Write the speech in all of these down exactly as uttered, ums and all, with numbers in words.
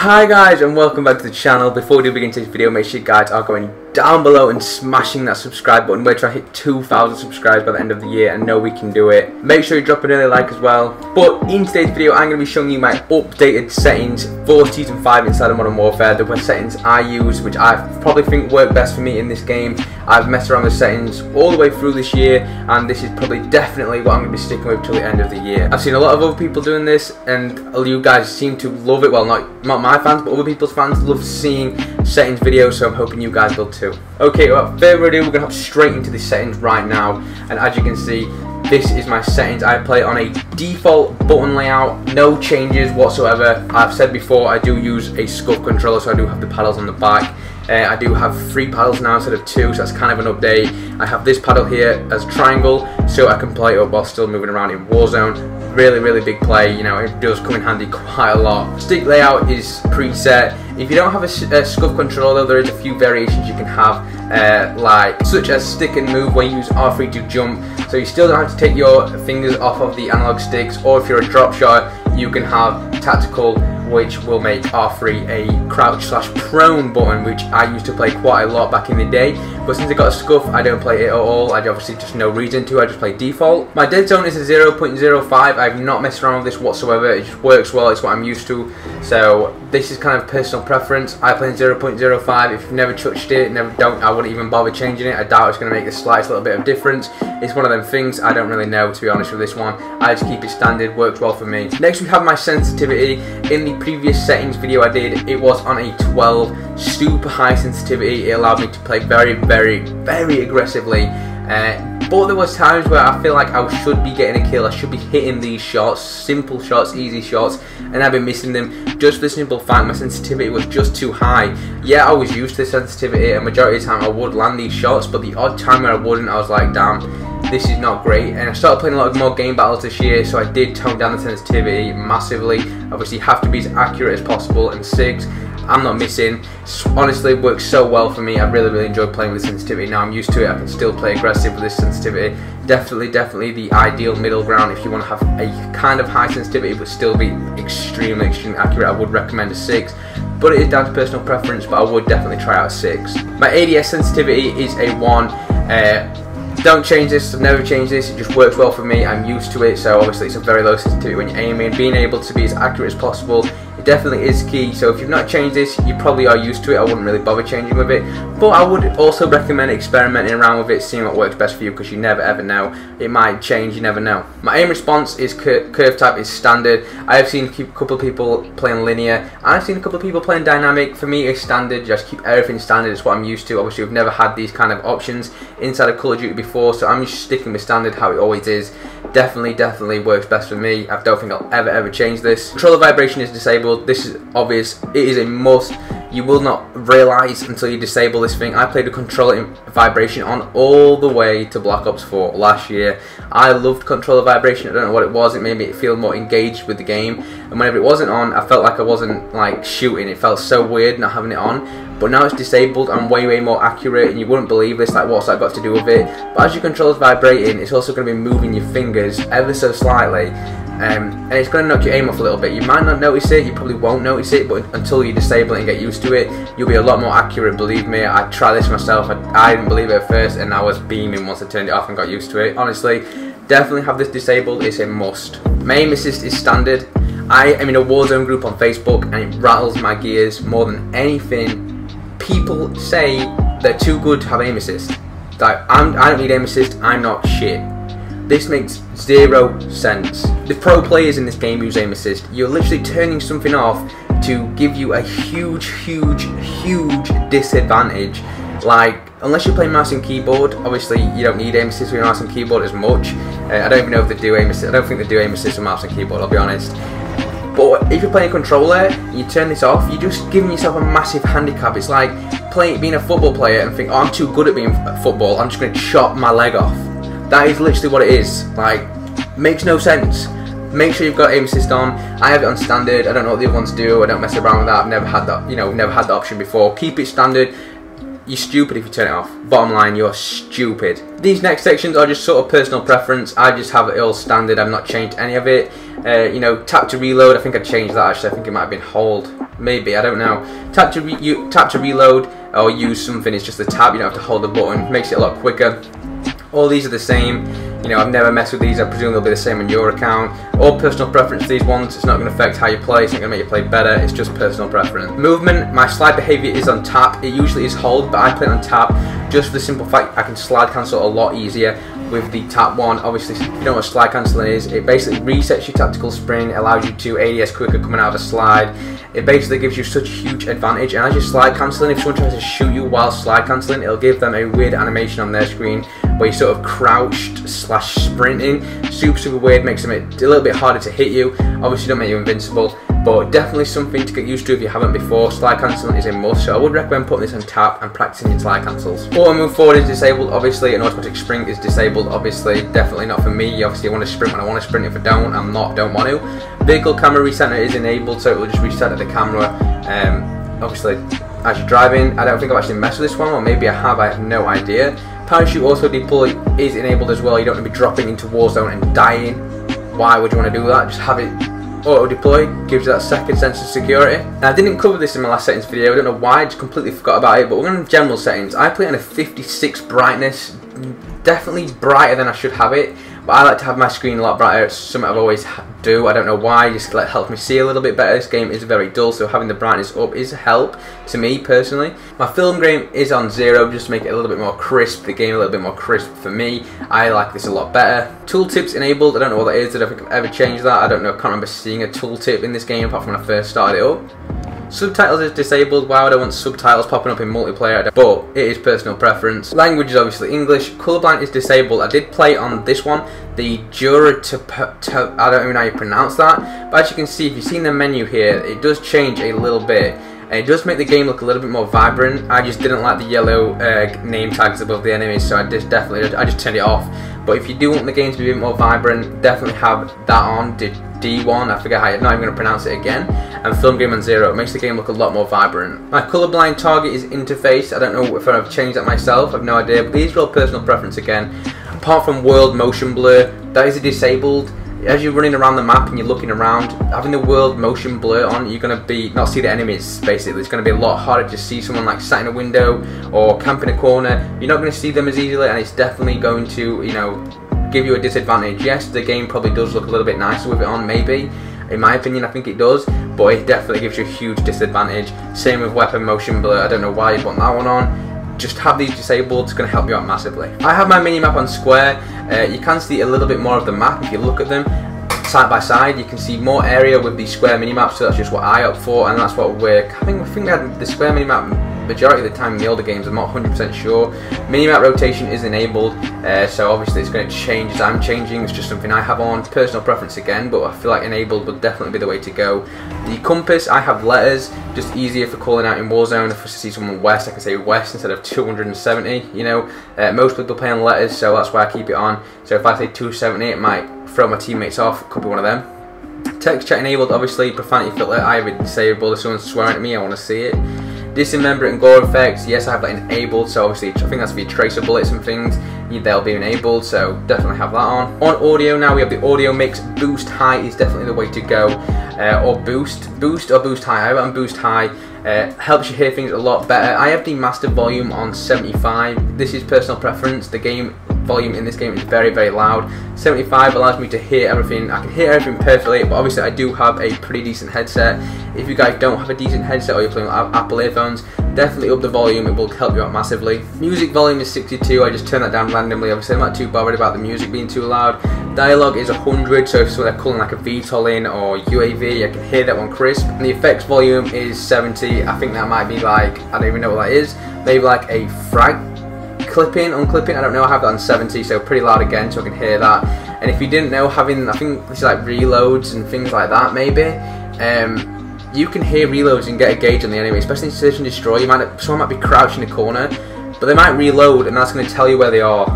Hi guys and welcome back to the channel. Before we do begin today's video, make sure you guys are going down below and smashing that subscribe button. We're trying to hit two thousand subscribers by the end of the year and know we can do it. Make sure you drop an early like as well. But in today's video I'm going to be showing you my updated settings for Season five inside of Modern Warfare. The web settings I use, which I probably think work best for me in this game. I've messed around with settings all the way through this year and this is probably definitely what I'm going to be sticking with till the end of the year. I've seen a lot of other people doing this and you guys seem to love it. Well, not, not my fans, but other people's fans love seeing settings videos, so I'm hoping you guys will too. Okay, without further ado, we're going to hop straight into the settings right now, and as you can see, this is my settings. I play on a default button layout, no changes whatsoever. I've said before, I do use a scuff controller, so I do have the paddles on the back. Uh, I do have three paddles now instead of two, so that's kind of an update. I have this paddle here as triangle, so I can play it up while still moving around in Warzone. Really, really big play, you know, it does come in handy quite a lot. Stick layout is preset. If you don't have a, a scuff controller, there is a few variations you can have, uh, like such as stick and move, where you use R three to jump, so you still don't have to take your fingers off of the analog sticks, or if you're a drop shot, you can have tactical, which will make R three a crouch slash prone button, which I used to play quite a lot back in the day, but since I got a scuff I don't play it at all. I obviously just no reason to, I just play default. My dead zone is a zero point zero five, I've not messed around with this whatsoever, it just works well, it's what I'm used to, so this is kind of personal preference. I play in zero point zero five, if you've never touched it, never don't, I wouldn't even bother changing it. I doubt it's going to make the slightest little bit of difference. It's one of them things, I don't really know, to be honest with this one. I just keep it standard, works well for me. Next we have my sensitivity. In the previous settings video I did, it was on a twelve, super high sensitivity. It allowed me to play very, very, very aggressively. Uh, But there was times where I feel like I should be getting a kill, I should be hitting these shots, simple shots, easy shots, and I've been missing them just for the simple fact my sensitivity was just too high. Yeah, I was used to sensitivity, and majority of the time I would land these shots, but the odd time where I wouldn't, I was like, damn, this is not great. And I started playing a lot of more game battles this year, so I did tone down the sensitivity massively. Obviously, you have to be as accurate as possible, and six, I'm not missing. Honestly, it works so well for me. I really, really enjoy playing with sensitivity. Now I'm used to it. I can still play aggressive with this sensitivity. Definitely, definitely the ideal middle ground if you want to have a kind of high sensitivity but still be extremely, extremely accurate. I would recommend a six. But it is down to personal preference, but I would definitely try out a six. My A D S sensitivity is a one. Uh, Don't change this, I've never changed this, it just works well for me, I'm used to it, so obviously it's a very low sensitivity when you're aiming. Being able to be as accurate as possible, it definitely is key, so if you've not changed this, you probably are used to it, I wouldn't really bother changing with it, but I would also recommend experimenting around with it, seeing what works best for you, because you never ever know, it might change, you never know. My aim response is cur curve type is standard. I have seen a couple of people playing linear, and I've seen a couple of people playing dynamic. For me it's standard, just keep everything standard, it's what I'm used to. Obviously we've never had these kind of options inside of Call of Duty before, so I'm just sticking with standard how it always is. Definitely, definitely works best for me. I don't think I'll ever, ever change this. Controller vibration is disabled. This is obvious. It is a must. You will not realise until you disable this thing. I played the controller vibration on all the way to Black Ops four last year. I loved controller vibration. I don't know what it was. It made me feel more engaged with the game. And whenever it wasn't on, I felt like I wasn't like shooting. It felt so weird not having it on. But now it's disabled. I'm way, way more accurate. And you wouldn't believe this. Like, what's that got to do with it? But as your controller's vibrating, it's also going to be moving your fingers ever so slightly. Um, and it's going to knock your aim off a little bit. You might not notice it, you probably won't notice it, but until you disable it and get used to it, you'll be a lot more accurate, believe me. I tried this myself, I, I didn't believe it at first, and I was beaming once I turned it off and got used to it. Honestly, definitely have this disabled, it's a must. My aim assist is standard. I am in a Warzone group on Facebook, and it rattles my gears more than anything. People say they're too good to have aim assist. Like, I'm, I don't need aim assist, I'm not shit. This makes zero sense. The pro players in this game use aim assist. You're literally turning something off to give you a huge, huge, huge disadvantage. Like, unless you're playing mouse and keyboard, obviously you don't need aim assist with your mouse and keyboard as much. Uh, I don't even know if they do aim assist. I don't think they do aim assist with mouse and keyboard, I'll be honest. But if you're playing a controller, you turn this off, you're just giving yourself a massive handicap. It's like playing, being a football player and think, oh, I'm too good at being football, I'm just going to chop my leg off. That is literally what it is. Like, makes no sense. Make sure you've got aim assist on. I have it on standard. I don't know what the other ones do. I don't mess around with that. I've never had that. You know, never had the option before. Keep it standard. You're stupid if you turn it off. Bottom line, you're stupid. These next sections are just sort of personal preference. I just have it all standard. I've not changed any of it. Uh, you know, tap to reload. I think I changed that actually. I think it might have been hold. Maybe, I don't know. Tap to, re you, tap to reload or use something. It's just the tap. You don't have to hold the button. Makes it a lot quicker. All these are the same. You know, I've never messed with these. I presume they'll be the same on your account. All personal preference, these ones. It's not going to affect how you play. It's not going to make you play better. It's just personal preference. Movement, my slide behavior is on tap. It usually is hold, but I play it on tap just for the simple fact I can slide cancel a lot easier with the tap one. Obviously, if you don't know what slide cancelling is, it basically resets your tactical spring, allows you to A D S quicker coming out of the slide. It basically gives you such a huge advantage. And as you're slide cancelling, if someone tries to shoot you while slide cancelling, it'll give them a weird animation on their screen where you're sort of crouched slash sprinting. Super, super weird, makes them a little bit harder to hit you. Obviously, don't make you invincible, but definitely something to get used to if you haven't before. Slide cancelling is a must, so I would recommend putting this on tap and practicing your slide cancels. Auto move forward is disabled, obviously, and automatic sprint is disabled, obviously. Definitely not for me. Obviously, I want to sprint when I want to sprint. If I don't, I'm not, don't want to. Vehicle camera recenter is enabled, so it will just reset at the camera. Um, obviously, as you're driving, I don't think I've actually messed with this one, or maybe I have, I have no idea. Parachute auto deploy is enabled as well. You don't want to be dropping into Warzone and dying. Why would you want to do that? Just have it. Auto deploy gives you that second sense of security. Now, I didn't cover this in my last settings video. I don't know why, I just completely forgot about it, but we're going to general settings. I play on a fifty-six brightness, definitely brighter than I should have it, but I like to have my screen a lot brighter. It's something I've always do. I don't know why, just like helps me see a little bit better. This game is very dull, so having the brightness up is a help to me personally. My film grain is on zero, just to make it a little bit more crisp, the game a little bit more crisp for me. I like this a lot better. Tooltips enabled, I don't know what that is. I don't think I've ever changed that. I don't know, I can't remember seeing a tooltip in this game apart from when I first started it up. Subtitles is disabled. Why would I want subtitles popping up in multiplayer? But it is personal preference. Language is obviously English. Colorblind is disabled. I did play on this one, the Jura to, to I don't even know how you pronounce that, but as you can see, if you've seen the menu here, it does change a little bit. It does make the game look a little bit more vibrant. I just didn't like the yellow uh, name tags above the enemies, so I just definitely I just turned it off. But if you do want the game to be a bit more vibrant, definitely have that on. D one, I forget how, I'm not even going to pronounce it again. And film game on zero, it makes the game look a lot more vibrant. My colorblind target is interface. I don't know if I've changed that myself, I've no idea. But these are all personal preference again. Apart from world motion blur, that is a disabled. As you're running around the map and you're looking around, having the world motion blur on, you're going to be not see the enemies, basically. It's going to be a lot harder to see someone like sat in a window or camping a corner. You're not going to see them as easily, and it's definitely going to, you know, give you a disadvantage. Yes, the game probably does look a little bit nicer with it on, maybe. In my opinion, I think it does, but it definitely gives you a huge disadvantage. Same with weapon motion blur. I don't know why you want that one on. Just have these disabled, it's going to help you out massively. I have my mini map on square. Uh, you can see a little bit more of the map if you look at them side by side. You can see more area with the square mini map, so that's just what I opt for, and that's what we're. I think I think we had the square mini map majority of the time in the older games. I'm not one hundred percent sure. Mini map rotation is enabled, uh, so obviously it's going to change as I'm changing. It's just something I have on. Personal preference again, but I feel like enabled would definitely be the way to go. The compass, I have letters, just easier for calling out in Warzone. If I see someone west, I can say west instead of two hundred seventy. You know, uh, most people play on letters, so that's why I keep it on. So if I say two seventy, it might throw my teammates off. It could be one of them. Text chat enabled, obviously. Profanity filter, I have it disabled. If someone's swearing at me, I want to see it. Dismember and gore effects, yes, I have that enabled, so obviously I think that's for your tracer bullets and things, they'll be enabled, so definitely have that on. On audio now, we have the audio mix. Boost high is definitely the way to go, uh, or boost, boost or boost high, I have it on boost high. Uh, helps you hear things a lot better. I have the master volume on seventy-five, this is personal preference, the game volume in this game is very very loud. seventy-five allows me to hear everything. I can hear everything perfectly, but obviously I do have a pretty decent headset. If you guys don't have a decent headset or you're playing with Apple earphones, definitely up the volume, it will help you out massively. Music volume is sixty-two, I just turn that down randomly, obviously I'm not too bothered about the music being too loud. Dialogue is one hundred, so if they're calling like a V T O L in or U A V, I can hear that one crisp. And the effects volume is seventy, I think that might be like, I don't even know what that is, maybe like a frag clipping, unclipping, I don't know, I have that on seventy, so pretty loud again, so I can hear that. And if you didn't know, having, I think it's like reloads and things like that maybe, um, you can hear reloads and get a gauge on the enemy, especially in Search and Destroy. You might, someone might be crouching in a corner, but they might reload and that's going to tell you where they are.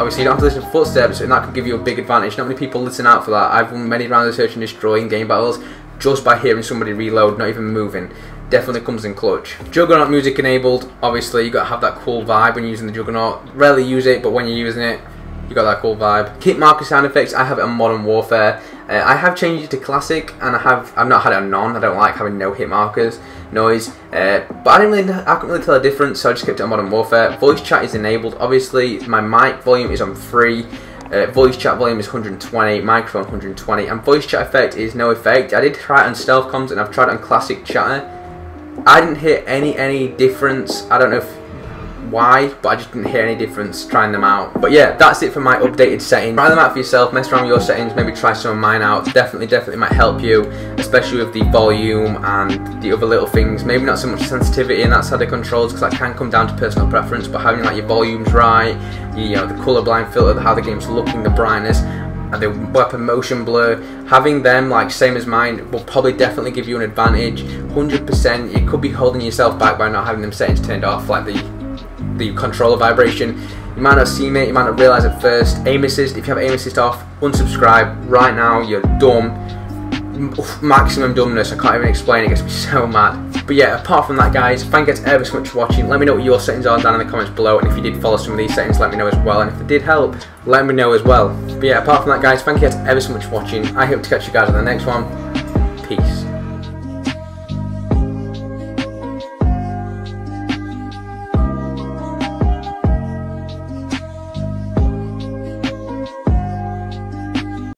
Obviously you don't have to listen to footsteps and that could give you a big advantage. Not many people listen out for that. I've won many rounds of Search and Destroy in game battles just by hearing somebody reload, not even moving. definitely comes in clutch. Juggernaut music enabled, obviously you got to have that cool vibe when you're using the Juggernaut. Rarely use it, but when you're using it, you got that cool vibe. Keep marker sound effects, I have it on Modern Warfare. Uh, I have changed it to classic, and I have I've not had it on none. I don't like having no hit markers noise, uh, but I didn't really I couldn't really tell a difference, so I just kept it on Modern Warfare. Voice chat is enabled. Obviously, my mic volume is on three. Uh, voice chat volume is one hundred twenty, microphone one hundred twenty, and voice chat effect is no effect. I did try it on stealth comms, and I've tried it on classic chatter. I didn't hear any any difference. I don't know if. Why, but I just didn't hear any difference trying them out. But yeah, that's it for my updated settings. Try them out for yourself, mess around with your settings, maybe try some of mine out. Definitely, definitely might help you, especially with the volume and the other little things. Maybe not so much sensitivity and that side of controls, because that can come down to personal preference, but having like your volumes right, you know, the colorblind filter, how the game's looking, the brightness, and the weapon motion blur, having them like same as mine will probably definitely give you an advantage. one hundred percent, it could be holding yourself back by not having them settings turned off, like the the controller vibration. You might not see me, you might not realise at first. Aim assist, if you have aim assist off, unsubscribe right now, you're dumb. Oof, maximum dumbness, I can't even explain it, gets me so mad. But yeah, apart from that guys, thank you guys ever so much for watching. Let me know what your settings are down in the comments below, and if you did follow some of these settings, let me know as well, and if it did help, let me know as well. But yeah, apart from that guys, thank you guys ever so much for watching. I hope to catch you guys on the next one. Peace.